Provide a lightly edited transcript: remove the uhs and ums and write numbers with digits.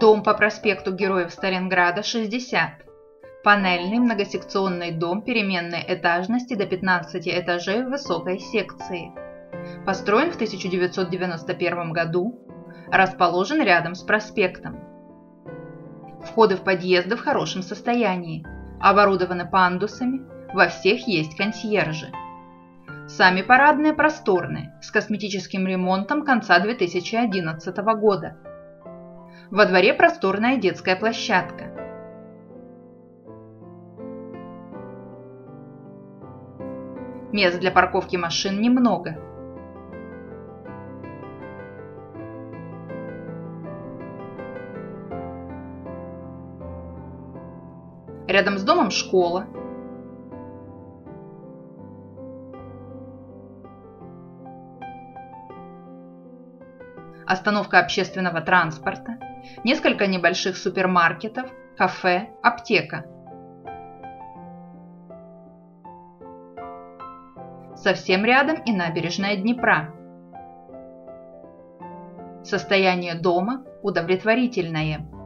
дом по проспекту Героев Сталинграда 60, панельный многосекционный дом переменной этажности до 15 этажей в высокой секции. Построен в 1991 году, расположен рядом с проспектом. Входы в подъезды в хорошем состоянии, оборудованы пандусами, во всех есть консьержи. Сами парадные просторные, с косметическим ремонтом конца 2011 года. Во дворе просторная детская площадка. Мест для парковки машин немного. Рядом с домом школа. Остановка общественного транспорта, несколько небольших супермаркетов, кафе, аптека. Совсем рядом и набережная Днепра. Состояние дома удовлетворительное.